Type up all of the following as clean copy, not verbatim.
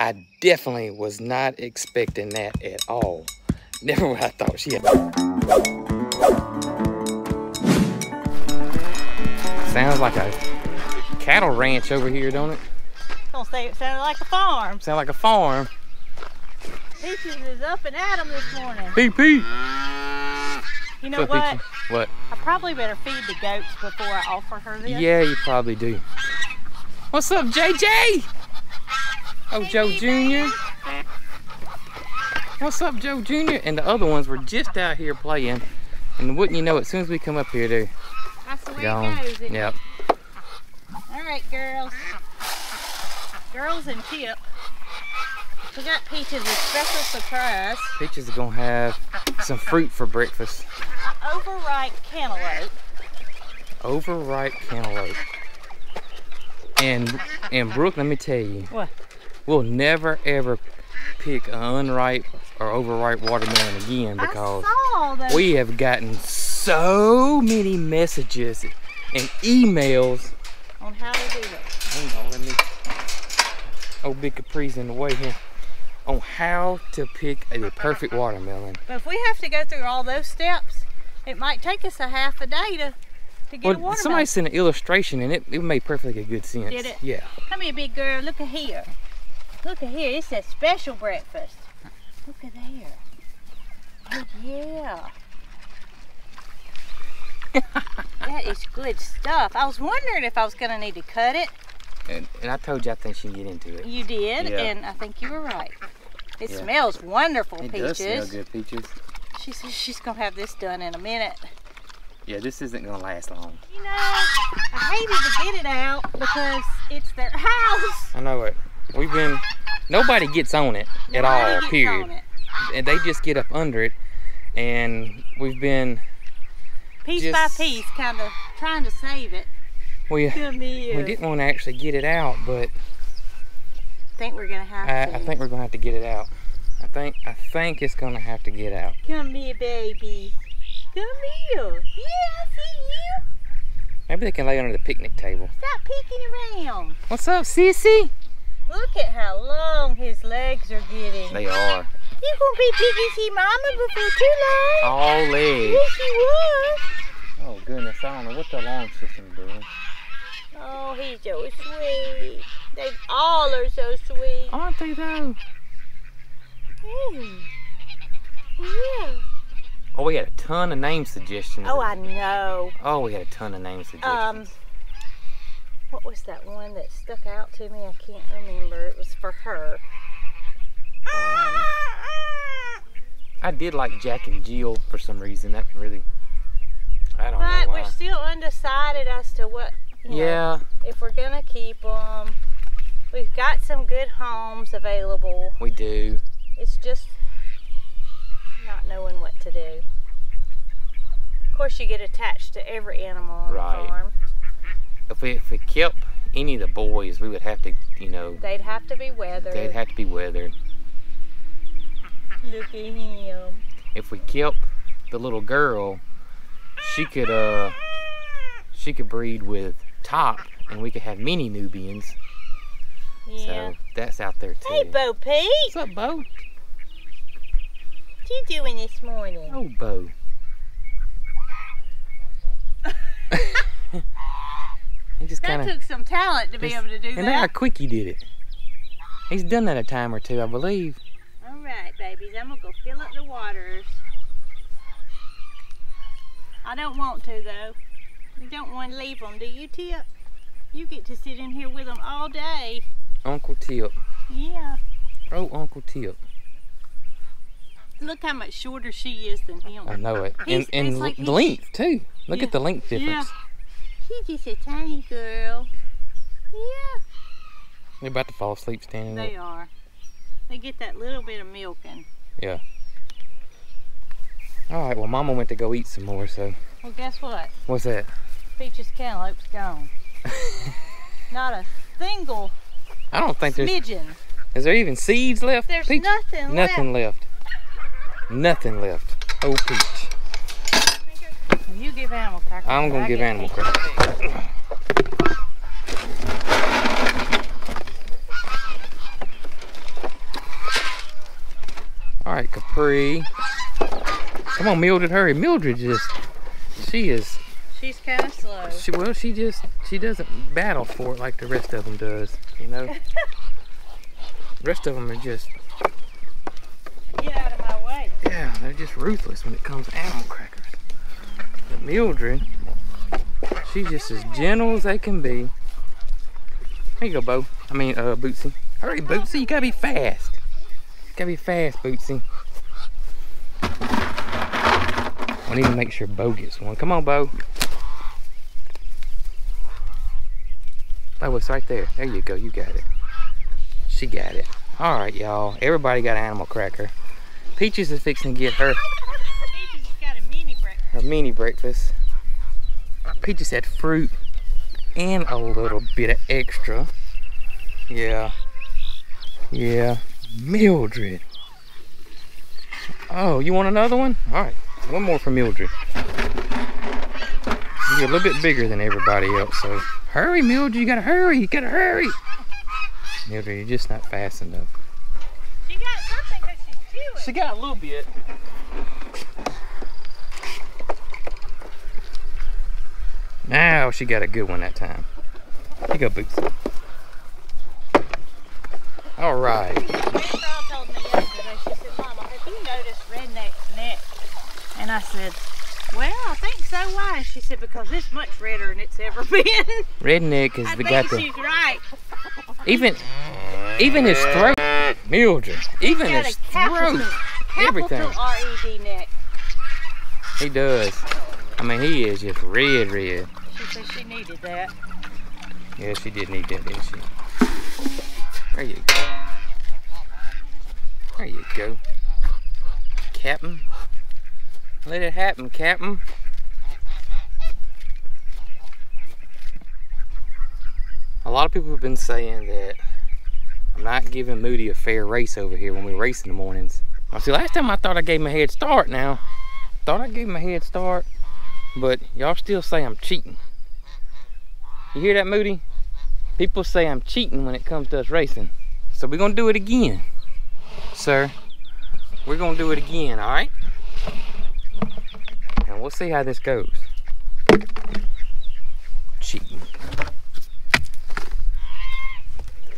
I definitely was not expecting that at all. Never what I thought she had. Sounds like a cattle ranch over here, don't it? Don't say it sounded like a farm. Sound like a farm. Peaches is up and at 'em this morning. PP. You know what? Peaches? What? I probably better feed the goats before I offer her this. Yeah, you probably do. What's up, JJ? Oh, hey, Joe Jr. What's up, Joe Jr.? And the other ones were just out here playing. And wouldn't you know, as soon as we come up here, they're gone. That's the way it goes. Yep. All right, girls. Girls and Chip. We got Peaches a special surprise. Peaches is gonna have some fruit for breakfast. Overripe cantaloupe. Overripe cantaloupe. And Brooke, let me tell you. What? We'll never ever pick an unripe or overripe watermelon again because we have gotten so many messages and emails on how to do that. Hang on, let me. Oh, big Capri's in the way here. On how to pick a perfect watermelon. But if we have to go through all those steps, it might take us a half a day to get a watermelon. Somebody sent an illustration and it made perfectly good sense. Did it? Yeah. Come here, big girl. Look at here. Look at here. It says special breakfast. Look at there. Oh, yeah. That is good stuff. I was wondering if I was going to need to cut it. And I told you I think she can get into it. You did, yeah. And I think you were right. It smells wonderful, Peaches. It does smell good, Peaches. She says she's going to have this done in a minute. Yeah, this isn't going to last long. You know, I hated to get it out because it's their house. I know it. We've been... Nobody gets on it at all, period. And they just get up under it. And we've been... Piece by piece, kind of trying to save it. We didn't want to actually get it out, but I think we're gonna have to. I think we're gonna have to get it out. I think it's gonna have to get out. Come here, baby. Come here. Yeah, I see you. Maybe they can lay under the picnic table. Stop peeking around. What's up, Sissy? Look at how long his legs are getting. They are. You're gonna be Piggy's mama before too long. All legs. Yes, you would. Oh goodness, I don't know what the alarm system's doing. Oh, he's so sweet. They all are so sweet. Aren't they, though? Mm. Yeah. Oh, we had a ton of name suggestions. Oh, I know. Oh, we had a ton of name suggestions. What was that one that stuck out to me? I can't remember. It was for her. I did like Jack and Jill for some reason. That really... I don't know why. But we're still undecided as to what... You know, if we're gonna keep them, we've got some good homes available. We do. It's just not knowing what to do. Of course, you get attached to every animal on the farm. If we kept any of the boys, we would have to, you know. They'd have to be weathered. They'd have to be weathered. Look at him. If we kept the little girl, she could breed with Top, and we could have mini Nubians. Yeah. So that's out there too. Hey, Bo Peep. What's up, Bo? What you doing this morning? Oh, Bo. That took some talent to be able to do that. And how quick he did it. He's done that a time or two, I believe. All right, babies. I'm gonna go fill up the waters. I don't want to though. You don't want to leave them, do you, Tip? You get to sit in here with them all day. Uncle Tip. Yeah. Oh, Uncle Tip. Look how much shorter she is than him. I know it. And like length, too. Look at the length difference. Yeah. She's just a tiny girl. Yeah. They're about to fall asleep standing up. They are. They get that little bit of milking. Yeah. All right, well, Mama went to go eat some more, so. Well, guess what? What's that? Peaches cantaloupe's gone. Not a single smidgen. Is there even seeds left? There's nothing left. Nothing left. Nothing left. Oh, Peach. You give animal crackers. I'm going to give animal crackers. All right, Capri. Come on, Mildred, hurry. Mildred just, she's kind of slow. She doesn't battle for it like the rest of them does, you know? The rest of them are just... Get out of my way. Yeah, they're just ruthless when it comes to animal crackers. But Mildred, she's just as gentle as they can be. There you go, Bo. I mean, Bootsy. Hurry, Bootsy, you gotta be fast. You gotta be fast, Bootsy. I need to make sure Bo gets one. Come on, Bo. Oh, it's right there. There you go. You got it. She got it. All right, y'all. Everybody got an animal cracker. Peaches is fixing to get her. Peaches got a mini breakfast. A mini breakfast. Peaches had fruit and a little bit of extra. Yeah. Yeah. Mildred. Oh, you want another one? All right. One more for Mildred. You're a little bit bigger than everybody else, so hurry, Mildred. You gotta hurry. You gotta hurry. Mildred, you're just not fast enough. She got something because she's chewing. She got a little bit. Now she got a good one that time. Here you go, Boots. All right. Mary Carl told me yesterday. She said, "Mama, have you noticed redneck's neck?" And I said, "Well, I think so. Why?" She said, "Because it's much redder than it's ever been." Redneck is the guy. I think she's right. Even his throat, Mildred. Even his throat, everything. Capital R-E-D neck. He does. I mean, he is just red, red. She said she needed that. Yeah, she did need that, didn't she? There you go. There you go, Captain. Let it happen, Captain. A lot of people have been saying that I'm not giving Moody a fair race over here when we race in the mornings. Now, see, last time I thought I gave him a head start now. Thought I gave him a head start, but y'all still say I'm cheating. You hear that, Moody? People say I'm cheating when it comes to us racing. So we're gonna do it again, sir. We're gonna do it again, all right? And we'll see how this goes. Cheating.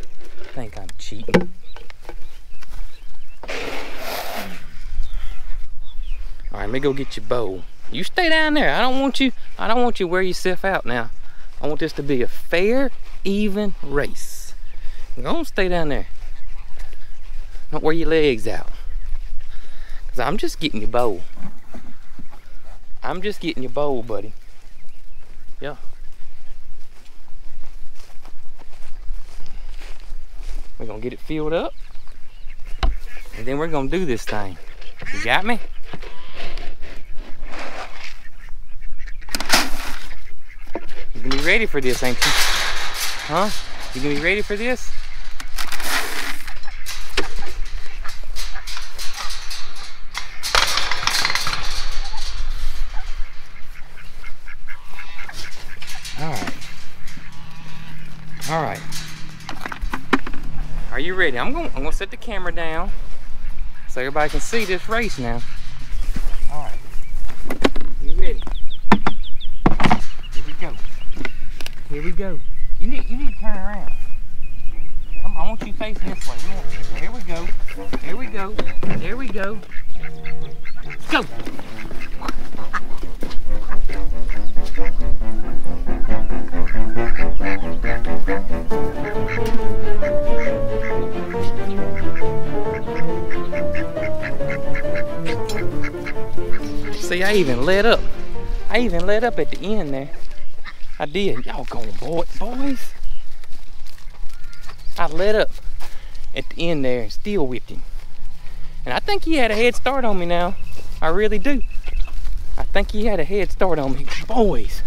I think I'm cheating. All right, let me go get your bowl. You stay down there. I don't want you to wear yourself out now. I want this to be a fair, even race. Go stay down there. Don't wear your legs out. Cause I'm just getting your bowl. I'm just getting your bowl, buddy. Yeah. We're gonna get it filled up. And then we're gonna do this thing. You got me? You gonna be ready for this, ain't you? Huh? You gonna be ready for this? All right. Are you ready? I'm gonna set the camera down so everybody can see this race now. All right. You ready? Here we go. Here we go. You need to turn around. Come on, I want you facing this way. Here we go. Here we go. There we go. Go. See, I even let up at the end there. I did. Y'all go, boys. I let up at the end there and still whipped him. And I think he had a head start on me now. I really do. I think he had a head start on me. Boys.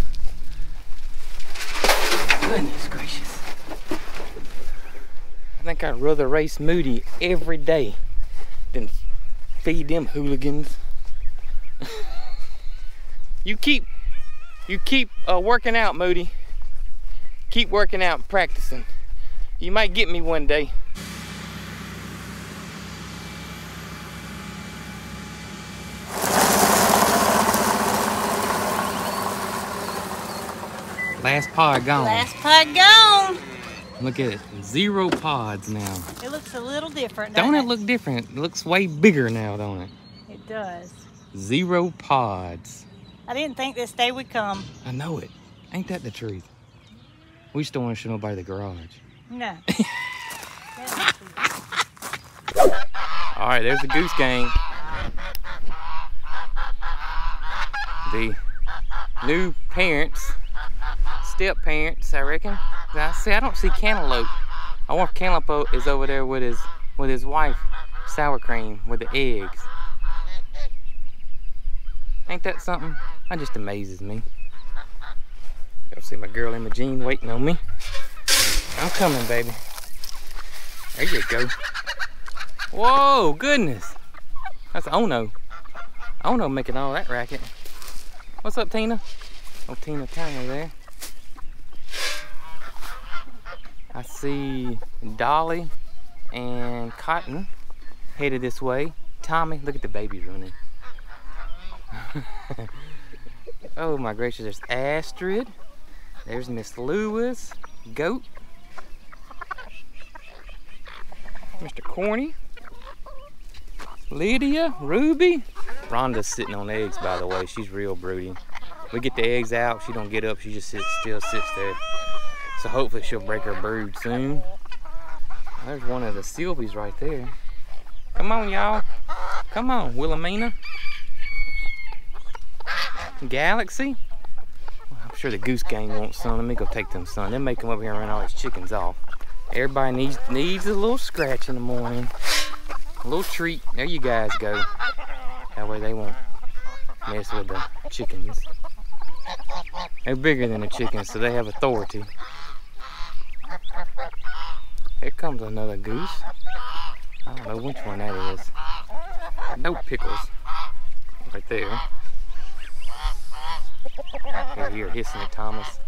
Goodness gracious. I think I'd rather race Moody every day than feed them hooligans. You keep working out, Moody. Keep working out and practicing. You might get me one day. Last pod gone. Last pod gone. Look at it. 0 pods now. It looks a little different. Don't it look different? It looks way bigger now, don't it? It does. 0 pods. I didn't think this day would come. I know it. Ain't that the truth? We just don't want to show nobody the garage. No. All right, there's the goose gang. The new parents, step parents, I reckon. I see. I don't see Cantaloupe. I wonder if Cantaloupe is over there with his wife, Sour Cream, with the eggs. Ain't that something? That just amazes me. Y'all see my girl Imogene waiting on me. I'm coming, baby. There you go. Whoa, goodness. That's Ono. Ono making all that racket. What's up, Tina? Oh, Tina Tiny there. I see Dolly and Cotton headed this way. Tommy, look at the baby running. Oh my gracious, there's Astrid. There's Miss Lewis, Goat. Mr. Corny. Lydia, Ruby. Rhonda's sitting on eggs, by the way. She's real broody. We get the eggs out, she don't get up, she just still sits there. So hopefully she'll break her brood soon. There's one of the Silbies right there. Come on, y'all. Come on, Wilhelmina. Galaxy. Well, I'm sure the goose gang wants some. Let me go take them some. They may come over here and run all these chickens off. Everybody needs a little scratch in the morning. A little treat. There you guys go. That way they won't mess with the chickens. They're bigger than the chickens, so they have authority. Here comes another goose. I don't know which one that is. No pickles. Right there. You're hissing at Thomas.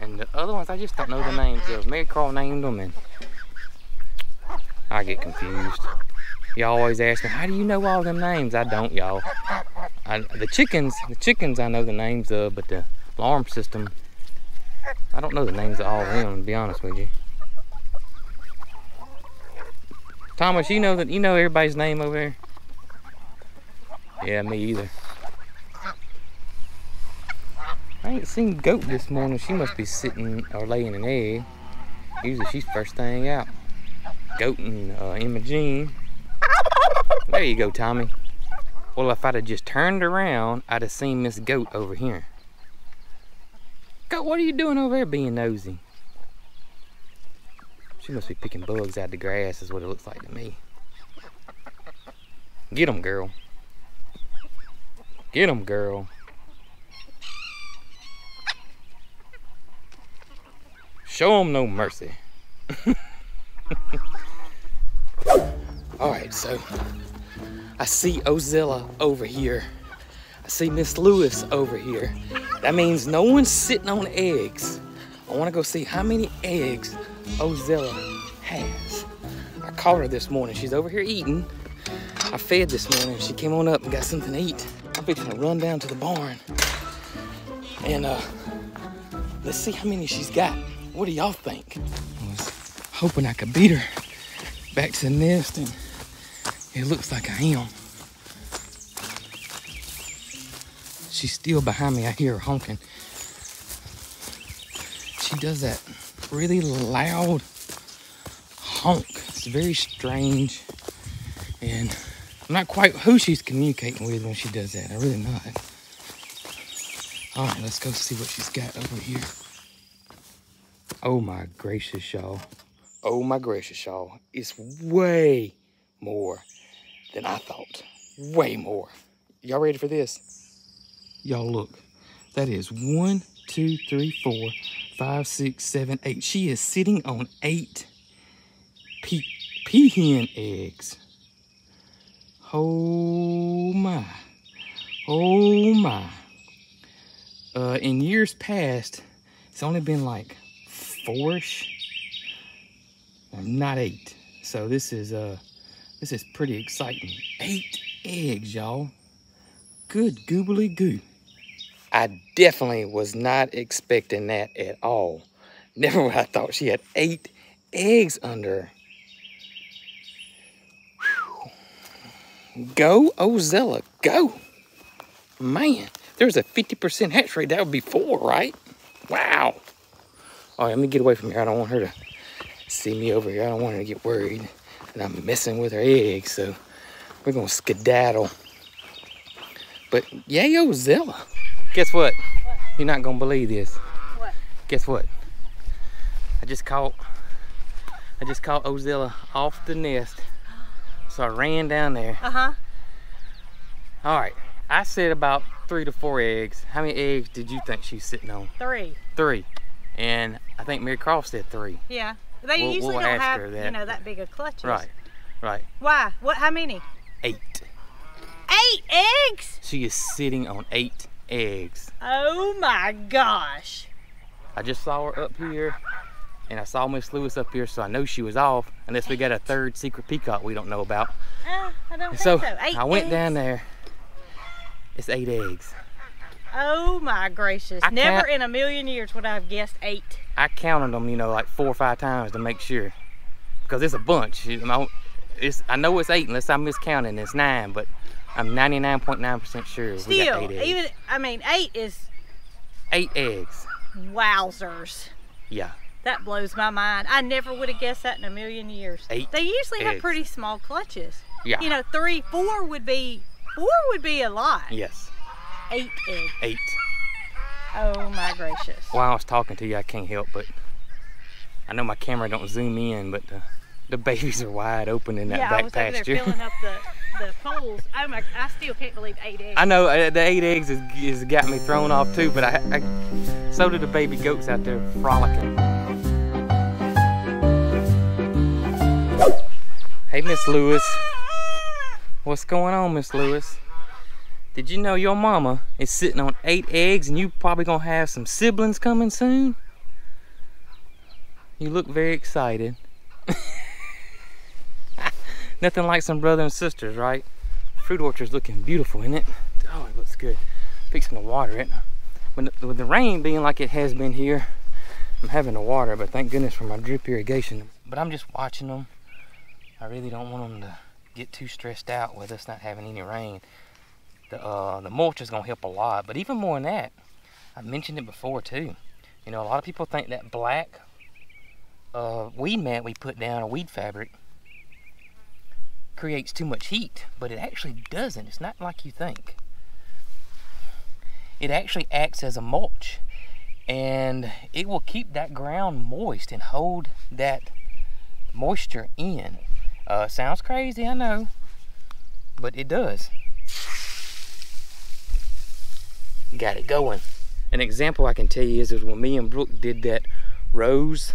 And the other ones, I just don't know the names of. Mary Carl named them, and I get confused. Y'all always ask me, how do you know all them names? I don't, y'all. The chickens I know the names of, but the alarm system, I don't know the names of all of them, to be honest with you. Thomas, you know everybody's name over there? Yeah, me either. I ain't seen Goat this morning. She must be sitting or laying an egg. Usually she's first thing out. Goat and Imogene. There you go, Tommy. Well, if I'd have just turned around, I'd have seen Miss Goat over here. Goat, what are you doing over there being nosy? She must be picking bugs out of the grass is what it looks like to me. Get 'em, girl. Get 'em, girl. Show them no mercy. All right, so I see Ozella over here. I see Miss Lewis over here. That means no one's sitting on eggs. I want to go see how many eggs Ozella has. I caught her this morning. She's over here eating. I fed this morning. She came on up and got something to eat. I'm fixing to run down to the barn. And let's see how many she's got. What do y'all think? I was hoping I could beat her back to the nest, and it looks like I am. She's still behind me. I hear her honking. She does that really loud honk. It's very strange, and I'm not quite who she's communicating with when she does that. I'm really not. All right, let's go see what she's got over here. Oh my gracious, y'all. Oh my gracious, y'all. It's way more than I thought. Way more. Y'all ready for this? Y'all look. That is 1, 2, 3, 4, 5, 6, 7, 8. She is sitting on 8 peahen eggs. Oh my. Oh my. In years past, it's only been like 4-ish, not 8. So this is pretty exciting. 8 eggs, y'all. Good goobly goo. I definitely was not expecting that at all. Never would I thought she had 8 eggs under her. Whew. Go, Ozella, go. Man, there's a 50% hatch rate. That would be 4, right? Wow. All right, let me get away from here. I don't want her to see me over here. I don't want her to get worried that I'm messing with her eggs. So we're going to skedaddle. But yay, Ozella. Guess what? You're not going to believe this. What? Guess what? I just caught Ozella off the nest. So I ran down there. Uh-huh. All right. I said about 3 to 4 eggs. How many eggs did you think she was sitting on? 3. 3. And I think Mary Carl said 3. Yeah. They usually don't have, that, you know, that big of clutches. Right. Right. Why? What? How many? 8. 8 eggs? She is sitting on 8 eggs. Oh my gosh. I just saw her up here, and I saw Miss Lewis up here, so I know she was off, unless we got a third secret peacock we don't know about. I don't think so. 8 I went eggs? Down there. It's 8 eggs. Oh my gracious. Never in a million years would I have guessed 8. I counted them, you know, like 4 or 5 times to make sure. Because it's a bunch. I know it's 8 unless I'm miscounting. It's 9, but I'm 99.9% sure we got 8 eggs. Even, I mean, 8 is... 8 eggs. Wowzers. Yeah. That blows my mind. I never would have guessed that in a million years. 8 They usually eggs. Have pretty small clutches. Yeah. You know, 3, 4 would be... 4 would be a lot. Yes. 8 eggs. 8. Oh my gracious. While I was talking to you, I can't help but I know my camera don't zoom in, but the babies are wide open in that back pasture. Yeah, I was over there filling up the poles. Oh my! I still can't believe 8 eggs. I know the 8 eggs has got me thrown off too, but I so did the baby goats out there frolicking. Hey, Miss Lewis. What's going on, Miss Lewis? Did you know your mama is sitting on 8 eggs and you probably gonna have some siblings coming soon? You look very excited. Nothing like some brother and sisters, right? Fruit orchard's looking beautiful, isn't it? Oh, it looks good. Fixing to water it. With the rain being like it has been here, I'm having to water, but thank goodness for my drip irrigation. But I'm just watching them. I really don't want them to get too stressed out with us not having any rain. The mulch is gonna help a lot, but even more than that, I've mentioned it before too. You know, a lot of people think that black weed mat we put down, or weed fabric, creates too much heat, but it actually doesn't. It's not like you think. It actually acts as a mulch, and it will keep that ground moist and hold that moisture in. Sounds crazy, I know, but it does. Got it going. An example I can tell you is when me and Brooke did that rose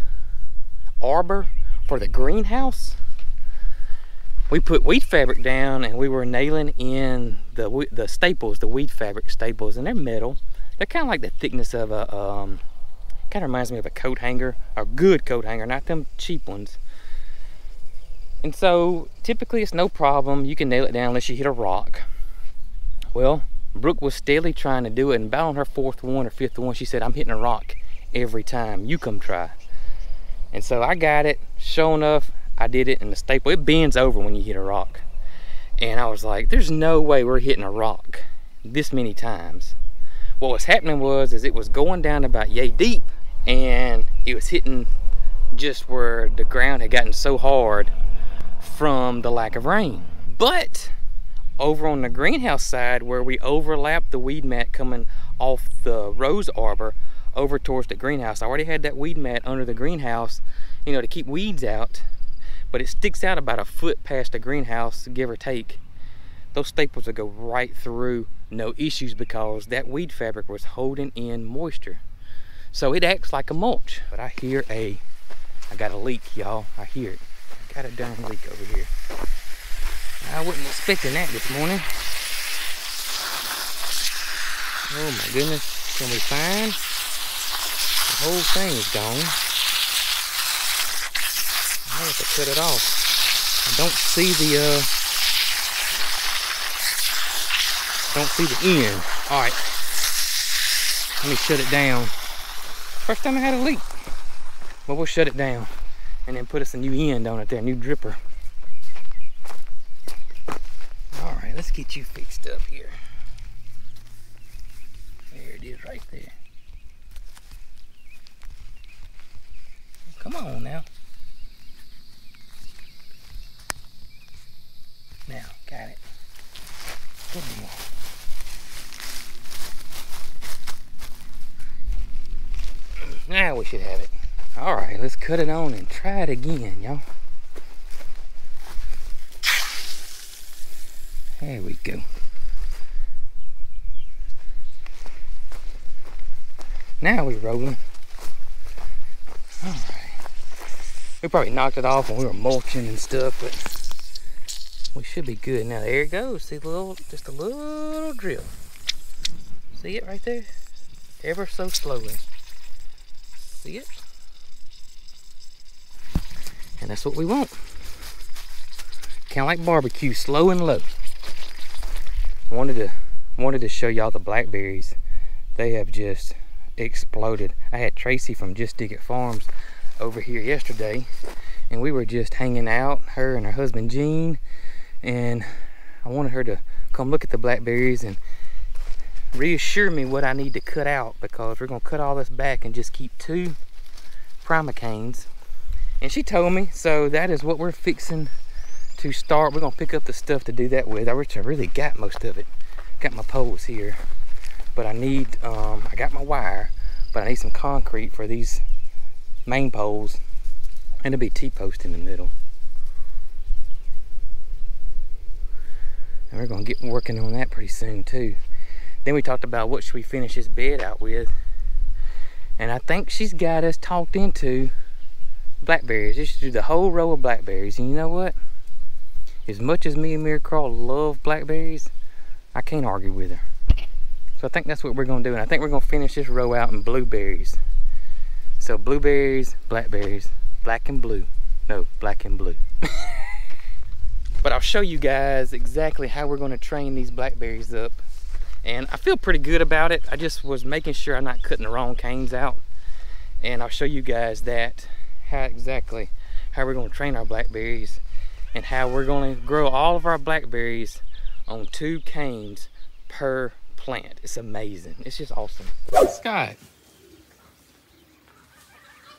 arbor for the greenhouse, we put weed fabric down and we were nailing in the staples, the weed fabric staples, and they're metal. They're kind of like the thickness of a, kind of reminds me of a coat hanger, a good coat hanger, not them cheap ones. And so typically it's no problem. You can nail it down unless you hit a rock. Well, Brooke was steadily trying to do it, and about on her 4th one or 5th one, she said, "I'm hitting a rock every time. You come try." And so I got it. Sure enough, I did it, and the staple, it bends over when you hit a rock. And I was like, there's no way we're hitting a rock this many times. What was happening was, is it was going down about yay deep, and it was hitting just where the ground had gotten so hard from the lack of rain. But over on the greenhouse side, where we overlapped the weed mat coming off the rose arbor over towards the greenhouse, I already had that weed mat under the greenhouse, you know, to keep weeds out, but it sticks out about a foot past the greenhouse, give or take. Those staples would go right through, no issues, because that weed fabric was holding in moisture. So it acts like a mulch. But I hear I got a leak, y'all. I hear it. I got a darn leak over here. I wasn't expecting that this morning. Oh my goodness, it's gonna be fine. The whole thing is gone. I have to cut it off. I don't see the end. All right, Let me shut it down. First time I had a leak. But we'll shut it down and then put us a new end on it there, new dripper. All right, let's get you fixed up here. There it is right there. Come on now. Now, got it. Good deal. Now we should have it. All right, let's cut it on and try it again, y'all. There we go. Now we're rolling. All right. We probably knocked it off when we were mulching and stuff, but we should be good. Now there it goes. See the little, just a little drill. See it right there? Ever so slowly. See it? And that's what we want. Kind of like barbecue, slow and low. Wanted to show y'all the blackberries. They have just exploded. I had Tracy from Just Dig It Farms over here yesterday, and we were just hanging out, her and her husband Gene, and I wanted her to come look at the blackberries and reassure me what I need to cut out, because we're gonna cut all this back and just keep two primacanes. And she told me, so that is what we're fixing to start. We're gonna pick up the stuff to do that with. I wish I really got most of it. Got my poles here, but I need, I got my wire, but I need some concrete for these main poles, and it'll be T-post in the middle. And we're gonna get working on that pretty soon too. Then we talked about what should we finish this bed out with. And I think she's got us talked into blackberries. You should do the whole row of blackberries. And you know what, as much as me and Mary Carl love blackberries, I can't argue with her. So I think that's what we're gonna do, and I think we're gonna finish this row out in blueberries. So blueberries, blackberries, black and blue, no, black and blue. But I'll show you guys exactly how we're gonna train these blackberries up, and I feel pretty good about it. I just was making sure I'm not cutting the wrong canes out, and I'll show you guys that how we're going to train our blackberries and how we're going to grow all of our blackberries on 2 canes per plant. It's amazing. It's just awesome. Scott,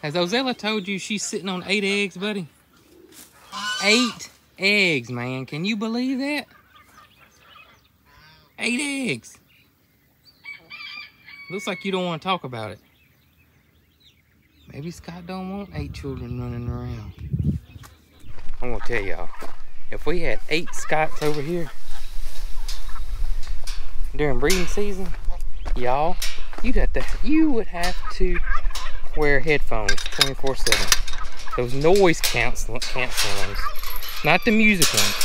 has Ozella told you she's sitting on 8 eggs, buddy? 8 eggs, man. Can you believe that? 8 eggs. Looks like you don't want to talk about it. Maybe Scott don't want 8 children running around. I'm gonna tell y'all, if we had 8 Scots over here during breeding season, y'all, you would have to wear headphones 24/7. Those noise canceling ones, not the music ones.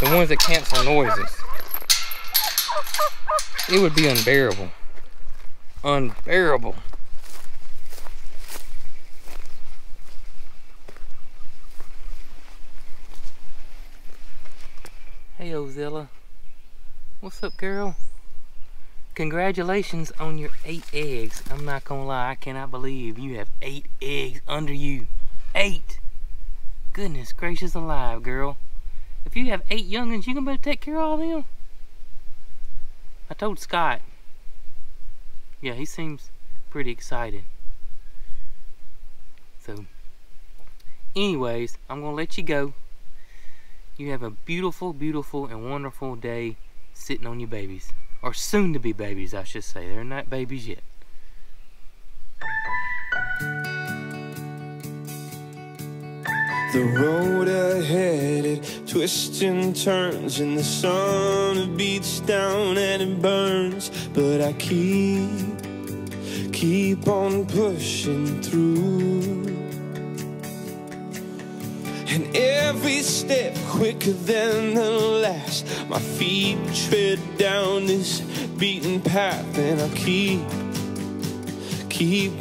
The ones that cancel noises. It would be unbearable. Unbearable. Hey Ozella, what's up, girl? Congratulations on your 8 eggs. I'm not gonna lie, I cannot believe you have 8 eggs under you. 8! Goodness gracious alive, girl. If you have 8 young'uns, you gonna better take care of all them? I told Scott. Yeah, he seems pretty excited. So, anyways, I'm gonna let you go. You have a beautiful, beautiful, and wonderful day sitting on your babies. Or soon-to-be babies, I should say. They're not babies yet. The road ahead, it twists and turns, and the sun it beats down and it burns. But I keep on pushing through. And every step quicker than the last, my feet tread down this beaten path, and I keep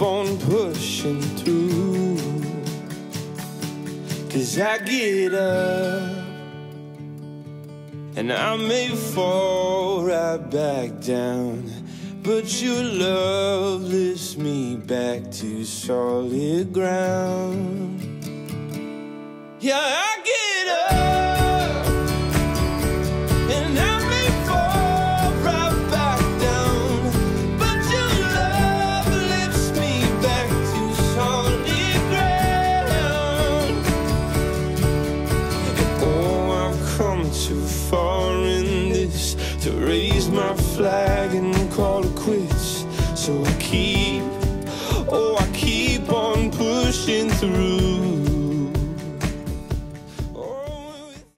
on pushing through. 'Cause I get up, and I may fall right back down, But your love lifts me back to solid ground. Yeah, I get up and I may fall right back down, but your love lifts me back to solid ground. Oh, I've come too far in this to raise my flag and call it quits. So I keep on pushing through.